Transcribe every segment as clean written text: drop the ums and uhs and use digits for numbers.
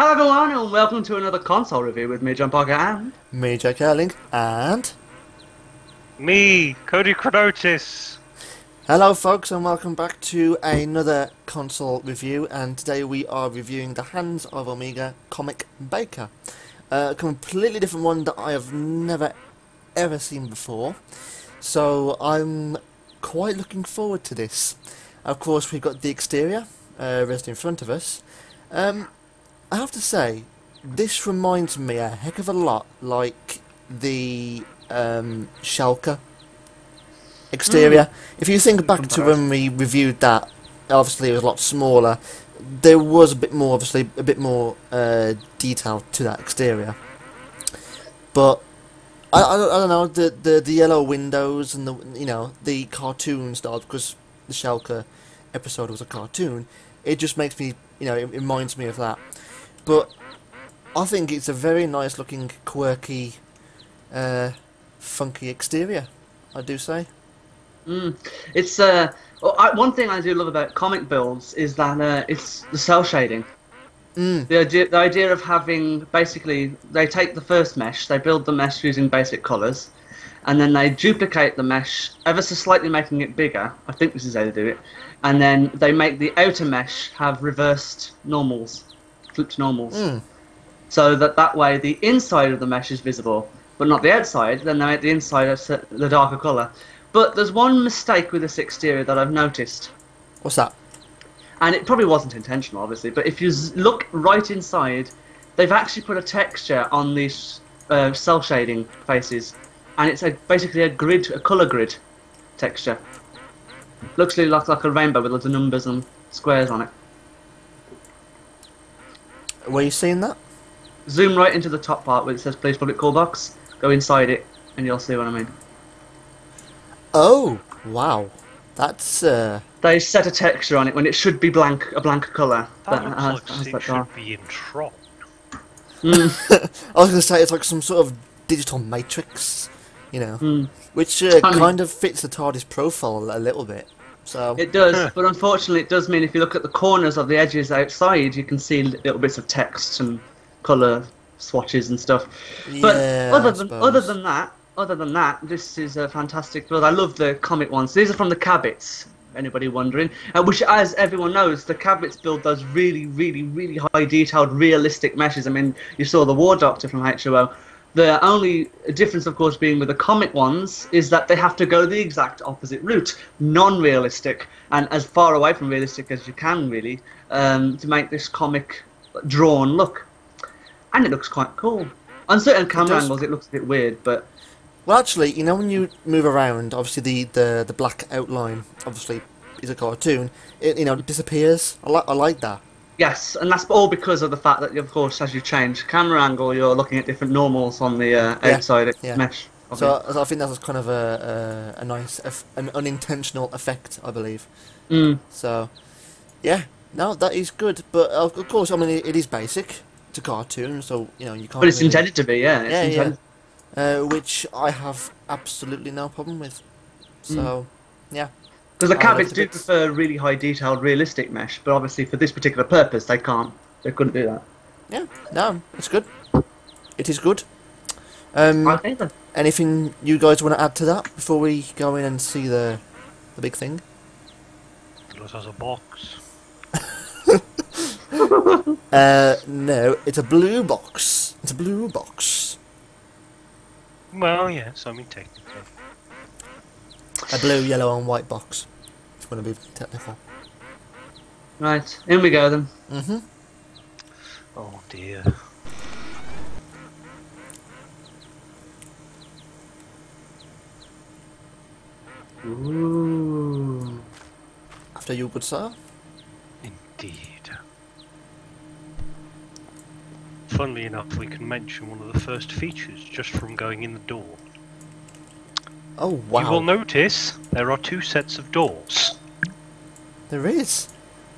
Hello everyone and welcome to another console review with me, John Parker, and... me, Jake Erling, and... me, Cody Chronotis. Hello folks and welcome back to another console review, and today we are reviewing the Hands of Omega Comic Baker. A completely different one that I have never ever seen before, so I'm quite looking forward to this. Of course we've got the exterior rest in front of us. I have to say, this reminds me a heck of a lot like the Shalka exterior. If you think back to when we reviewed that, obviously it was a lot smaller. There was a bit more, obviously, a bit more detail to that exterior. But I don't know, the yellow windows and the the cartoon style, because the Shalka episode was a cartoon. It just makes me, it reminds me of that. But I think it's a very nice looking, quirky, funky exterior, I do say. It's one thing I do love about comic builds is that it's the cell shading. The idea of having, basically, they take the first mesh, they build the mesh using basic colours, and then they duplicate the mesh, ever so slightly making it bigger. I think this is how they do it. And then they make the outer mesh have reversed normals. Flipped normals, so that way the inside of the mesh is visible, but not the outside. Then they make the inside the darker colour. But there's one mistake with this exterior that I've noticed. What's that? And it probably wasn't intentional, obviously. But if you look right inside, they've actually put a texture on these cell shading faces, and it's basically a grid, a colour grid texture. Looks really like a rainbow with lots of numbers and squares on it. Were you seeing that? Zoom right into the top part where it says "Please Public Call Box." Go inside it, and you'll see what I mean. Oh wow, that's. They set a texture on it when it should be blank, a blank colour. That looks like it should be in Tron. I was going to say it's like some sort of digital matrix, which kind of fits the TARDIS profile a little bit. So. It does, but unfortunately it does mean if you look at the corners of the edges outside, you can see little bits of text and colour swatches and stuff. But yeah, other than that, this is a fantastic build. I love the comic ones. These are from the Cabots, anybody wondering? Which, as everyone knows, the Cabots build those really, really, really high detailed, realistic meshes. I mean, you saw the War Doctor from HOO. The only difference, of course, being with the comic ones is that they have to go the exact opposite route, non-realistic, and as far away from realistic as you can, really, to make this comic drawn look. And it looks quite cool. On certain camera angles, it looks a bit weird, but... Well, actually, when you move around, obviously the black outline, obviously, is a cartoon. It, disappears. I like that. Yes, and that's all because of the fact that, of course, as you change camera angle, you're looking at different normals on the outside mesh. Obviously. So I think that was kind of a nice, an unintentional effect, I believe. So, yeah, no, that is good. But, of course, I mean, it is basic. It's a cartoon, so, you can't... But it's really intended to be, yeah. It's which I have absolutely no problem with. So, yeah. Because the Cabots do prefer really high detailed realistic mesh, but obviously for this particular purpose they can't, they couldn't do that. Yeah, no, it's good. It is good. Okay, then. Anything you guys want to add to that before we go in and see the big thing? It looks like a box. No, it's a blue box. It's a blue box. Well, yes, I mean technically. A blue, yellow and white box, if you want to be technical. Right, in we go then. Oh dear. Ooh. After you, good sir. Indeed. Funnily enough, we can mention one of the first features just from going in the door. Oh, wow. You will notice there are two sets of doors. There is.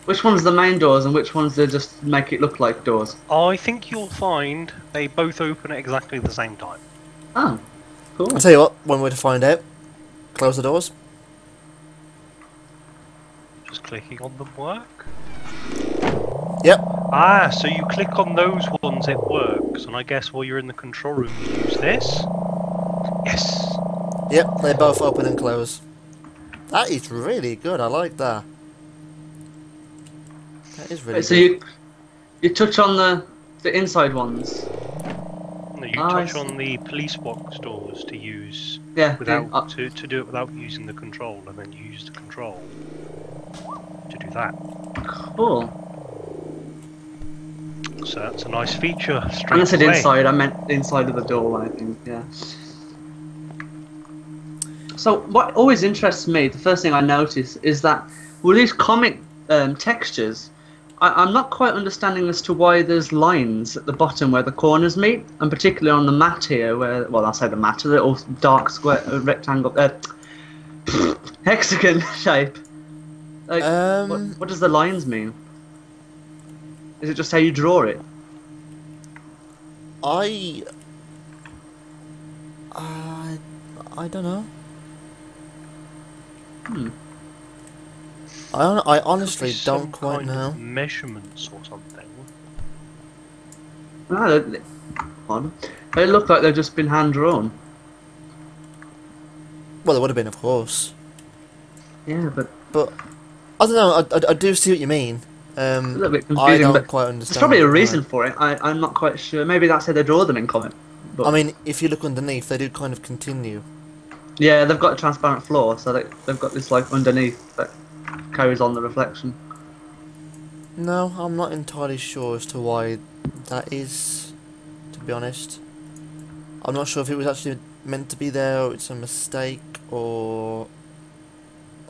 Which one's the main doors and which ones they just make it look like doors? I think you'll find they both open at exactly the same time. Oh, cool. I'll tell you what, one way to find out. Close the doors. Just clicking on them work. Yep. Ah, so you click on those ones, it works. And I guess while you're in the control room, you use this. Yes. Yep, they both open and close. That is really good. I like that. That is really good. So you touch on the inside ones. No, you touch on the police box doors to use. Yeah. To do it without using the control, and then you use the control to do that. Cool. So that's a nice feature. When I said inside, I meant inside of the door, I think. Yeah. So what always interests me, the first thing I notice, is that with these comic textures, I'm not quite understanding as to why there's lines at the bottom where the corners meet, and particularly on the mat here, where, well, I say the mat, a little dark square, rectangle, hexagon shape. Like, what does the lines mean? Is it just how you draw it? I don't know. I honestly don't quite know. Measurements or something. No, they look like they've just been hand drawn. Well, it would have been, of course. Yeah, but I don't know. I do see what you mean. It's a little bit confusing, I don't but quite understand. There's probably a reason for it. I'm not quite sure. Maybe that's how they draw them in comic. But I mean, if you look underneath, they do kind of continue. Yeah, they've got a transparent floor, so they've got this like underneath that carries on the reflection. No, I'm not entirely sure as to why that is, to be honest. I'm not sure if it was actually meant to be there, or it's a mistake, or...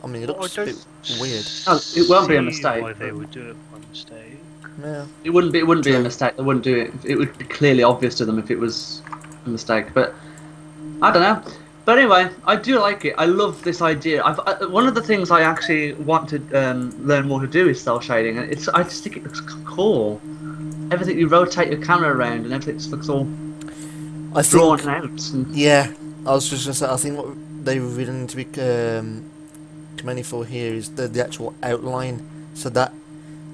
I mean, it looks a bit weird. No, it won't be a mistake. Why they would do it by mistake. Yeah. It wouldn't be a mistake. They wouldn't do it. It would be clearly obvious to them if it was a mistake. But I don't know. But anyway, I do like it. I love this idea. One of the things I actually want to learn more to do is cell shading. I just think it looks cool. Everything, you rotate your camera around and everything just looks all drawn out. Yeah, I was just going to say, I think what they really need to be commended for here is the actual outline. So that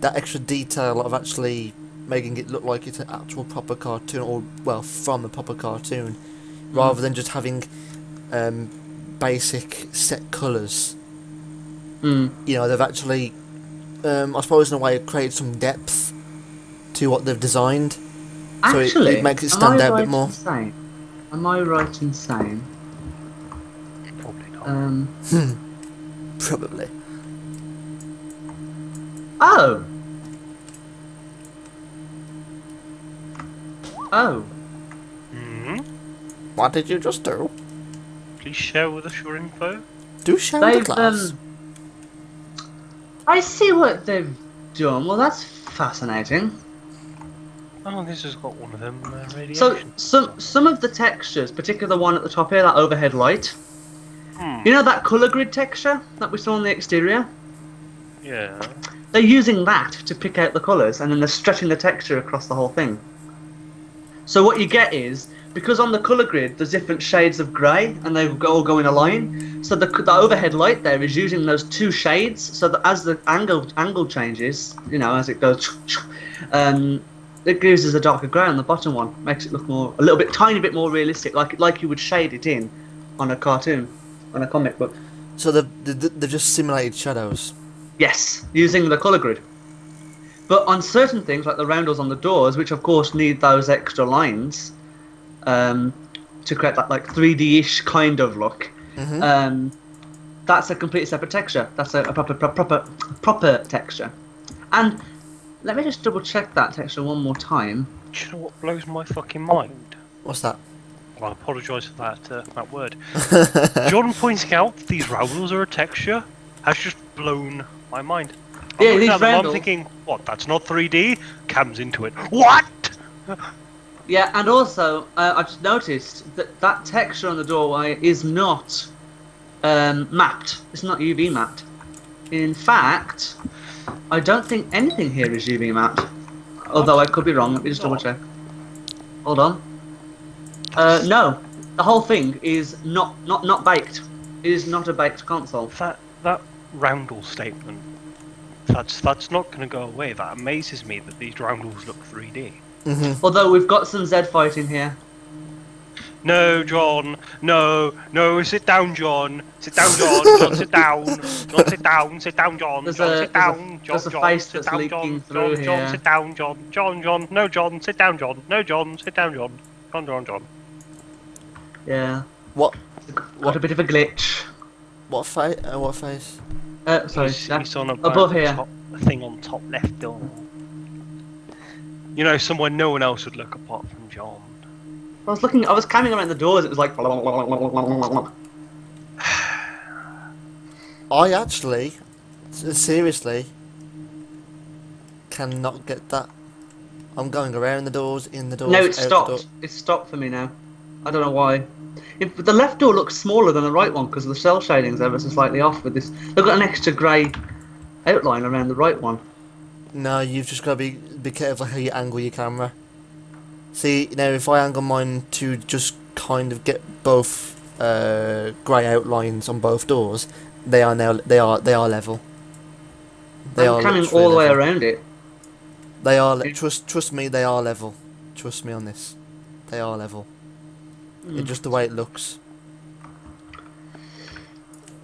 extra detail of actually making it look like it's an actual proper cartoon, or, well, from a proper cartoon, rather than just having... basic set colours. You know, they've actually, I suppose, in a way, created some depth to what they've designed. Actually, so it makes it stand out a bit more. Am I right in saying? Probably not. Probably. Oh. Oh. What did you just do? Please share with us your info. Do share with the class. I see what they've done. Well, that's fascinating. Oh, this has got one of them radiation. So, some of the textures, particularly the one at the top here, that overhead light. You know that colour grid texture that we saw on the exterior? Yeah. They're using that to pick out the colours, and then they're stretching the texture across the whole thing. So what you get is... because on the colour grid, there's different shades of grey, and they all go in a line. So the overhead light there is using those two shades, so that as the angle changes, you know, as it goes, it gives us a darker grey on the bottom one, makes it look more, a tiny bit more realistic, like you would shade it in on a cartoon, on a comic book. So they've just simulated shadows. Yes, using the colour grid. But on certain things, like the roundels on the doors, which of course need those extra lines. To create that like 3D-ish kind of look, that's a completely separate texture. That's a proper texture. And let me just double check that texture one more time. Do you know what blows my fucking mind? What's that? Well, I apologise for that that word. Jordan pointing out that these roundels are a texture has just blown my mind. Yeah, these roundels. I'm thinking, what? That's not 3D. Comes into it. What? Yeah, and also, I just noticed that that texture on the doorway is not mapped. It's not UV mapped. In fact, I don't think anything here is UV mapped. Although I could be wrong. Let me just double check. Hold on. No, the whole thing is not baked. It is not a baked console. That roundel statement That's not going to go away. That amazes me that these roundels look 3D. Mm-hmm. Although we've got some Zed fighting here. No, John. No, no. Sit down, John. Sit down, John. John, sit down. John, sit down. Sit down, John. John, sit down. John, John, sit down, John. John, sit down, John. John, John. No, John. Sit down, John. No, John. Sit down, John. John, John, John. Yeah. What? What a bit of a glitch. What face? What face? Sorry, he's on above here. Top, a thing on top left door. You know, somewhere no one else would look apart from John. I was looking. I was climbing around the doors. It was like. I actually, seriously, cannot get that. I'm going around the doors, in the doors. No, it's stopped. It's stopped for me now. I don't know why. If the left door looks smaller than the right one because the cell shading's ever so slightly off with this. Look at an extra grey outline around the right one. No, you've just got to be careful how you angle your camera. See, now if I angle mine to just kind of get both grey outlines on both doors, they are now they are level. They are coming all the way around it. They are. Trust me, they are level. Trust me on this. They are level. It's just the way it looks.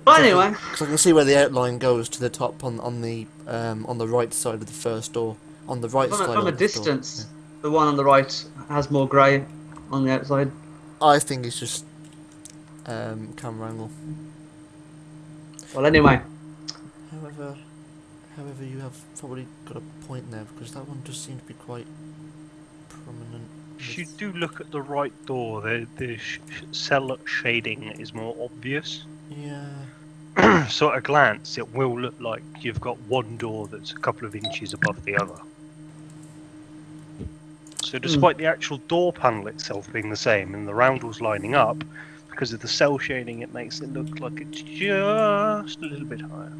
But anyway, because I can see where the outline goes to the top on the right side of the first door. On the right side. From a distance, the one on the right has more grey on the outside. I think it's just camera angle. Well, anyway. However, you have probably got a point there because that one just seemed to be quite prominent. If you do look at the right door, the cell shading is more obvious. Yeah. So at a glance, it will look like you've got one door that's a couple of inches above the other. So despite the actual door panel itself being the same and the roundels lining up, because of the cell shading, it makes it look like it's just a little bit higher.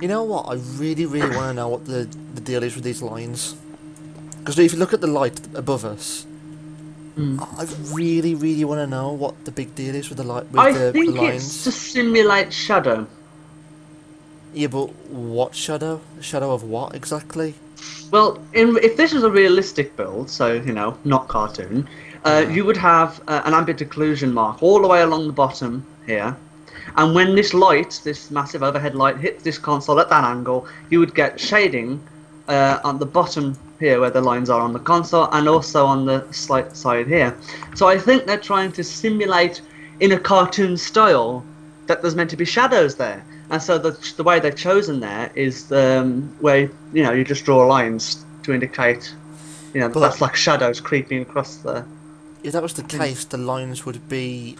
You know what? I really, really want to know what the deal is with these lines. Because if you look at the light above us, I really, really want to know what the big deal is with the light. I think the lines. It's to simulate shadow. Yeah, but what shadow? Shadow of what exactly? Well, if this was a realistic build, so you know, not cartoon, you would have an ambient occlusion mark all the way along the bottom here, and when this light, this massive overhead light, hits this console at that angle, you would get shading on the bottom here where the lines are on the console and also on the slight side here. So I think they're trying to simulate in a cartoon style that there's meant to be shadows there. And so the way they've chosen there is where, you know, you just draw lines to indicate, you know, but that's like shadows creeping across the... If that was the case, the lines would be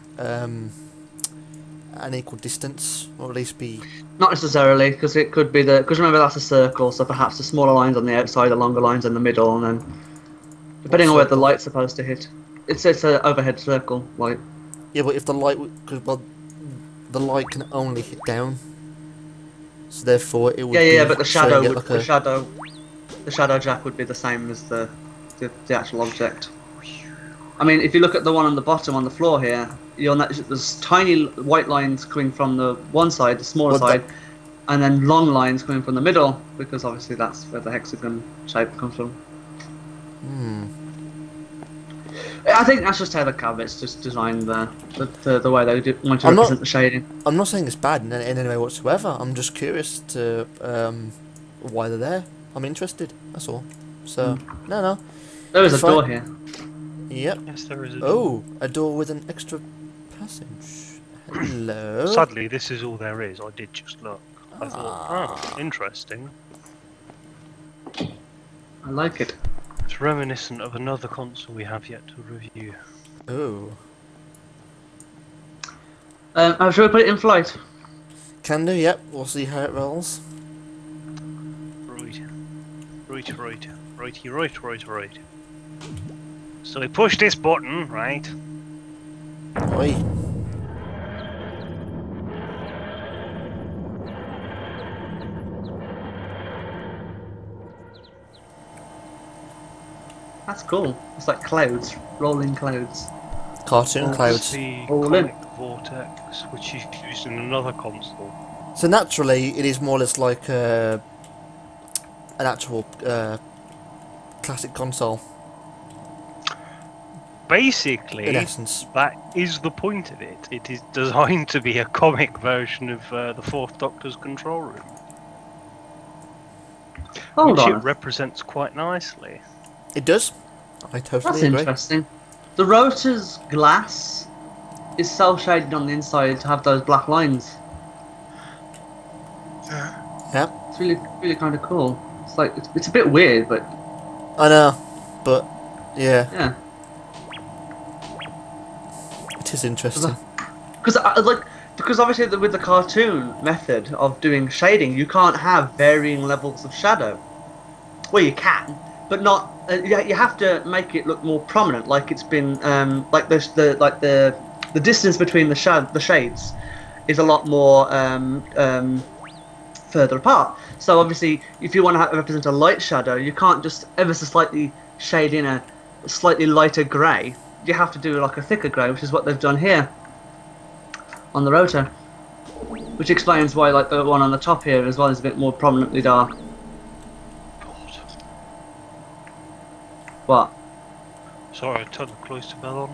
an equal distance, or at least be... Not necessarily, because it could be the... Because remember, that's a circle, so perhaps the smaller lines on the outside, the longer lines in the middle, and then... Depending on where the light's supposed to hit. It's an overhead circle light. Yeah, but if the light... Cause, well, the light can only hit down. So therefore, it would be... Yeah, but the shadow would... Like the shadow jack would be the same as the actual object. I mean, if you look at the one on the bottom on the floor here, you'll notice there's tiny white lines coming from the one side, the smaller side, and then long lines coming from the middle, because obviously that's where the hexagon shape comes from. I think that's just how the Cabots just designed the way they want to represent the shading. I'm not saying it's bad in any way whatsoever. I'm just curious to why they're there. I'm interested. That's all. So no. There is a door here. Yep. Yes, there is a door. Oh, a door with an extra passage. Hello. Sadly, this is all there is. I did just look. I thought, oh, interesting. I like it. It's reminiscent of another console we have yet to review. Oh. Shall we put it in flight? Can do, yep. We'll see how it rolls. Right. So we push this button, right? Oi. That's cool. It's like clouds, rolling clouds. Cartoon clouds. The cosmic vortex, which is used in another console. So naturally, it is more or less like an actual classic console. Basically, in essence, that is the point of it. It is designed to be a comic version of the Fourth Doctor's control room. Hold on. It represents quite nicely. It does. I totally agree. That's interesting. The rotor's glass is cel-shaded on the inside to have those black lines. Yeah. It's really kind of cool. It's like it's a bit weird, but I know. But yeah. Yeah. It is interesting. Because obviously with the cartoon method of doing shading, you can't have varying levels of shadow. Well, you can, but not. You have to make it look more prominent, like it's been like the distance between the shades is a lot more further apart. So obviously, if you want to represent a light shadow, you can't just ever so slightly shade in a slightly lighter grey. You have to do like a thicker grey, which is what they've done here on the rotor, which explains why like the one on the top here as well is a bit more prominently dark. God. What? Sorry, I turned the cloister bell on.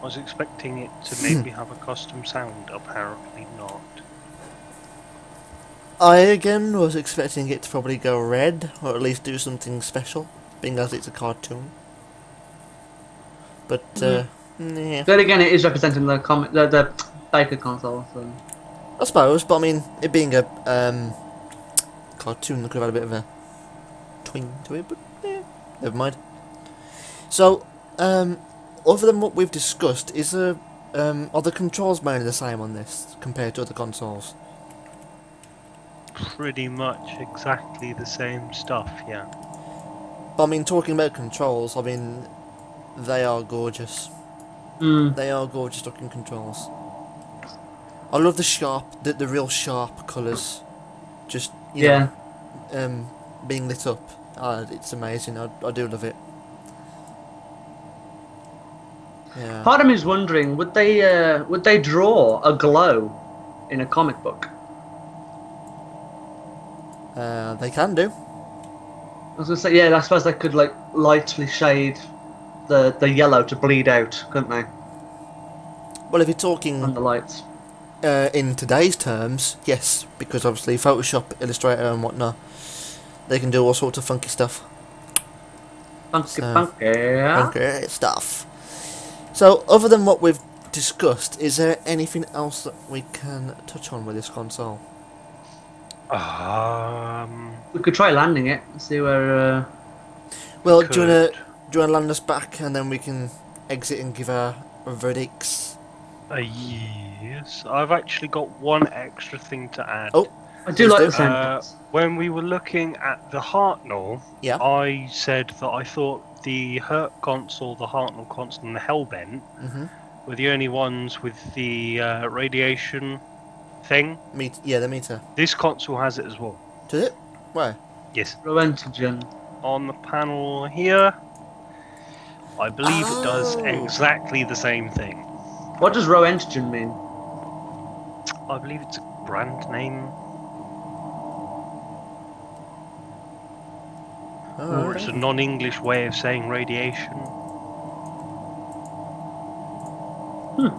I was expecting it to maybe have a custom sound, apparently not. I again was expecting it to probably go red, or at least do something special, being as it's a cartoon. But yeah. Then again, it is representing the Baker console. So. I suppose, but I mean, it being a cartoon, they could have had a bit of a twing to it. But yeah, never mind. So, other than what we've discussed, is there are the controls mainly the same on this compared to other consoles? Pretty much exactly the same stuff, yeah. But I mean, talking about controls, I mean. They are gorgeous. Mm. They are gorgeous looking controls. I love the sharp, the real sharp colours. Just, you know, being lit up. It's amazing. I do love it. Yeah. Part of me is wondering, would they draw a glow in a comic book? They can do. I was gonna say, yeah, I suppose they could like lightly shade the yellow to bleed out, couldn't they? Well, if you're talking on the lights in today's terms, yes, because obviously Photoshop, Illustrator, and whatnot, they can do all sorts of funky stuff. Funky stuff. So, other than what we've discussed, is there anything else that we can touch on with this console? We could try landing it. See where. Well, do you want to? Do you want to land us back and then we can exit and give our verdicts? Yes, I've actually got one extra thing to add. Oh, I do like the sentence. When we were looking at the Hartnell, yeah. I said that I thought the Hurt console, the Hartnell console, and the Hellbent were the only ones with the radiation thing. Yeah, the meter. This console has it as well. Does it? Where? Yes. Roentgen. On the panel here. I believe it does exactly the same thing. What does Roentgen mean? I believe it's a brand name. Oh, or it's a non-English way of saying radiation. Hmm.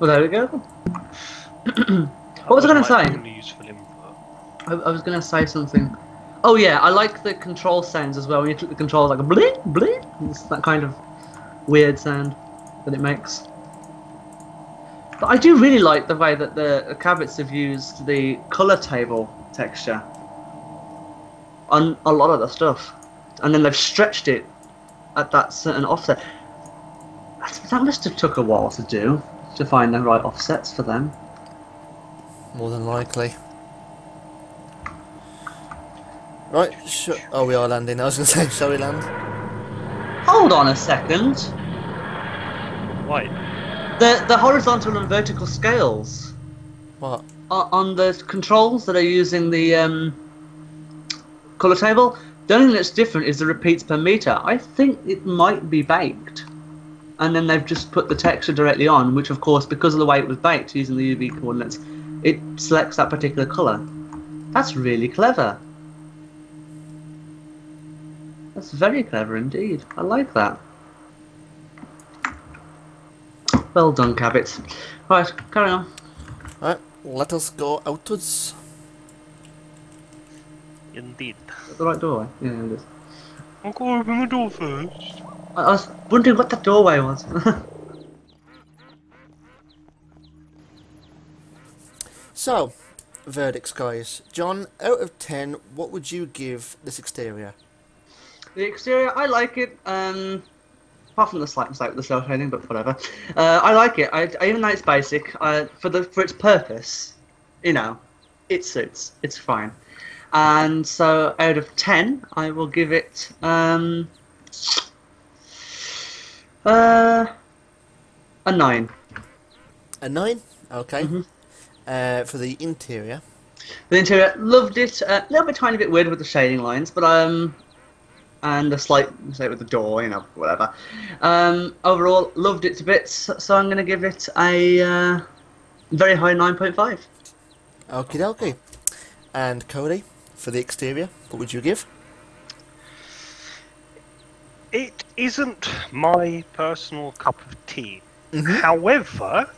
Well, there we go. What was I going to say? Useful input. I was going to say something. Oh yeah, I like the control sounds as well. When you click the controls, like a bleep, bleep. It's that kind of weird sound that it makes. But I do really like the way that the Cabots have used the colour table texture on a lot of the stuff. And then they've stretched it at that certain offset. That must have took a while to do, to find the right offsets for them. More than likely. Right, oh, we are landing. I was going to say, shall we land? Hold on a second. What? The horizontal and vertical scales. What? Are on the controls that are using the colour table. The only thing that's different is the repeats per metre. I think it might be baked. And then they've just put the texture directly on, which, of course, because of the way it was baked using the UV coordinates, it selects that particular colour. That's really clever. That's very clever indeed. I like that. Well done, Cabots. Right, carry on. Alright, let us go outwards. Indeed. That's the right doorway. Yeah, it is. I'll go open the door first. I was wondering what that doorway was. So, verdicts, guys. John, out of 10, what would you give this exterior? The exterior, I like it. Apart from the slight mistake with the cell shading, but whatever. I like it. I even though it's basic, for its purpose, you know, it suits. It's fine. And so, out of 10, I will give it. A 9. A 9? Okay. Mm-hmm. For the interior. The interior, loved it. A little bit tiny bit weird with the shading lines, but and a slight mistake with the door, you know, whatever. Overall, loved it to bits, so I'm going to give it a very high 9.5. Okie dokie. And Cody, for the exterior, what would you give? It isn't my personal cup of tea. Mm-hmm. However,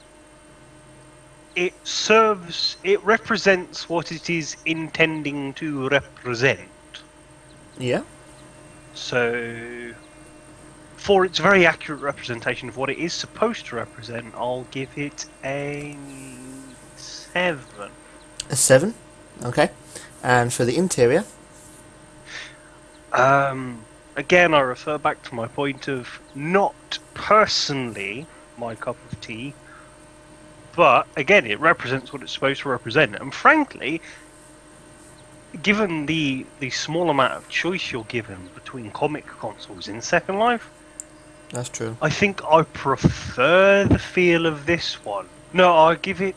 it serves, it represents what it is intending to represent. Yeah. So, for its very accurate representation of what it is supposed to represent, I'll give it a 7. A 7? Okay. And for the interior? Again, I refer back to my point of not personally my cup of tea, but again, it represents what it's supposed to represent. And frankly, given the small amount of choice you're given between comic consoles in Second Life, that's true. I think I prefer the feel of this one. No, I'll give it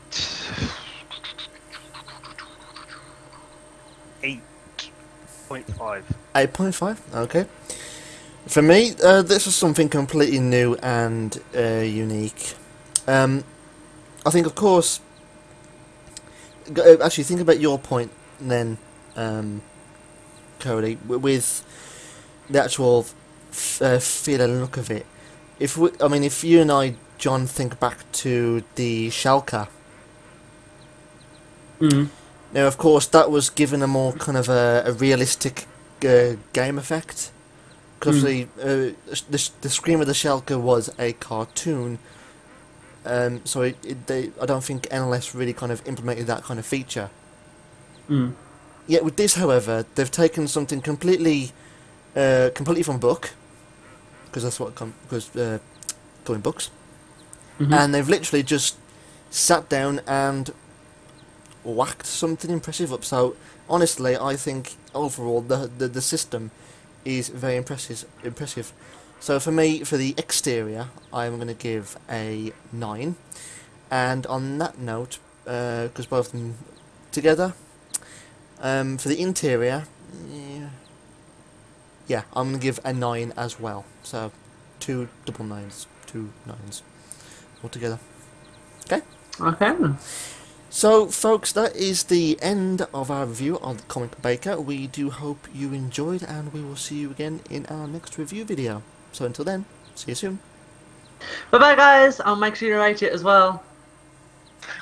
8.5. 8.5. Okay. For me, this was something completely new and unique. I think, of course, actually, think about your point then, Cody, with the actual feel and look of it. If we, I mean, if you and I, John, think back to the Shalka. Mm. Now, of course, that was given a more kind of a realistic game effect. Because the Scream of the Shalka was a cartoon, so I don't think NLS really kind of implemented that kind of feature. Mm. Yet with this, however, they've taken something completely, from book, because that's what going books, mm-hmm. and they've literally just sat down and whacked something impressive up. So honestly, I think overall the system is very impressive. So for me, for the exterior, I'm going to give a 9. And on that note, because both of them together, for the interior, yeah, I'm going to give a 9 as well. So 2 double 9s, 2 9s all together. Okay? Okay. So, folks, that is the end of our review of Comic Baker. We do hope you enjoyed, and we will see you again in our next review video. So, until then, see you soon. Bye-bye, guys. I'll make sure you rate it as well.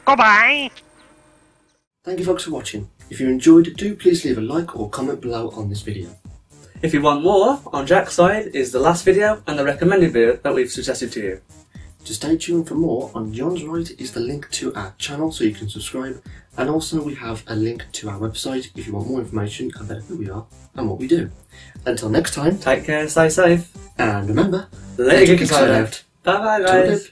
Goodbye. Thank you, folks, for watching. If you enjoyed, do please leave a like or comment below on this video. If you want more, on Jack's side is the last video and the recommended video that we've suggested to you. To stay tuned for more, on John's right is the link to our channel so you can subscribe, and also we have a link to our website if you want more information about who we are and what we do. Until next time, take care, stay safe, and remember, let your geek side out. Bye bye guys!